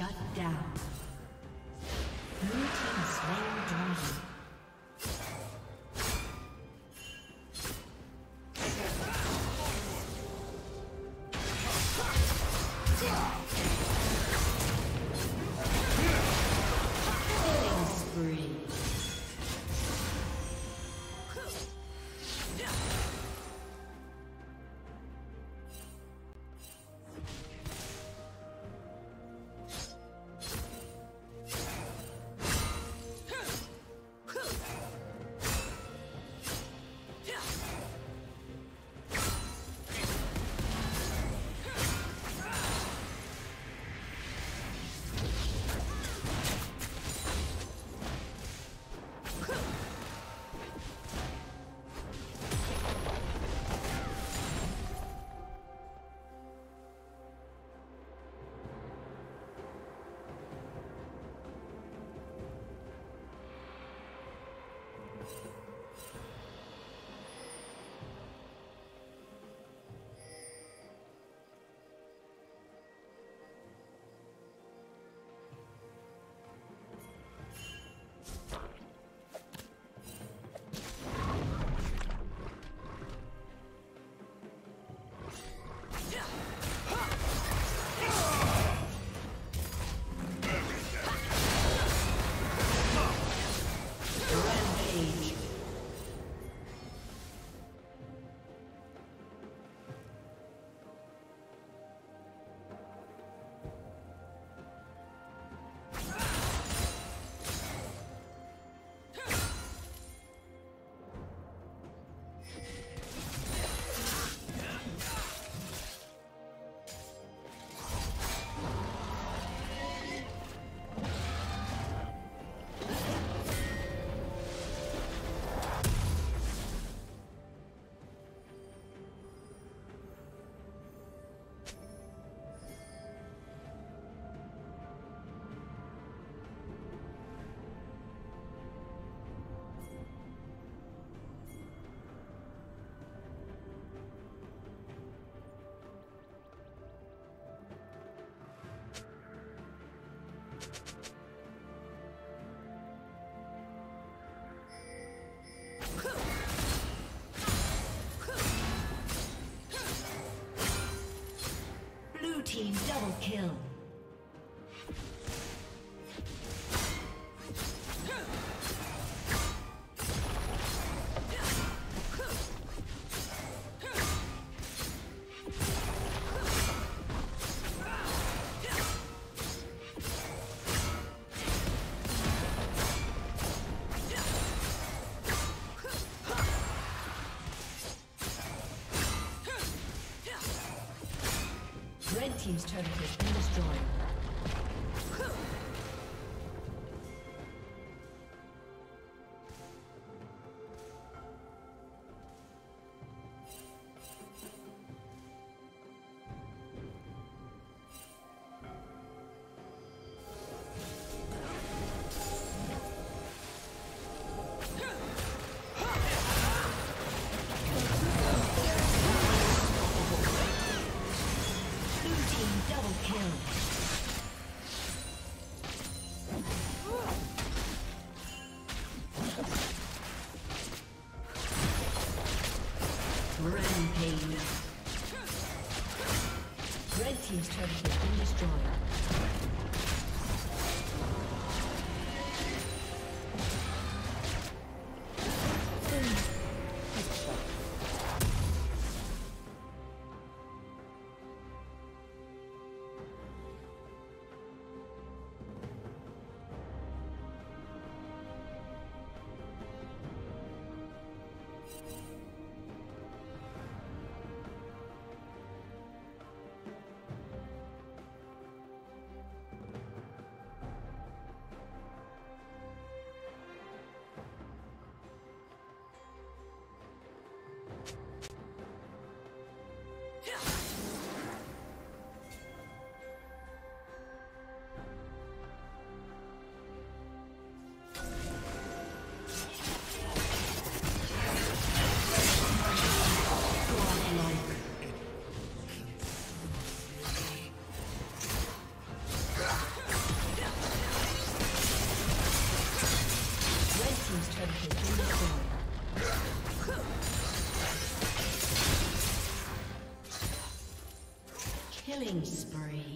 Shut down. Blue team slain dragon. Team double kill. Team's turret has been destroyed. Team's turret has been destroyed. Killing spree.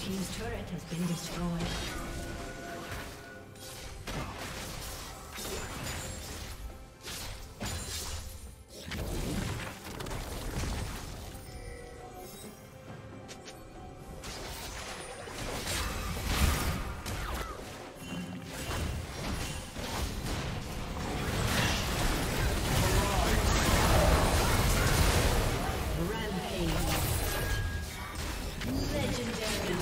Team's turret has been destroyed. Legendary.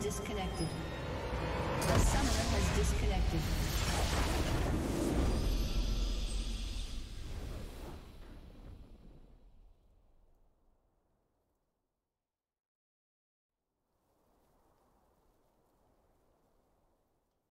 disconnected. The summoner has disconnected.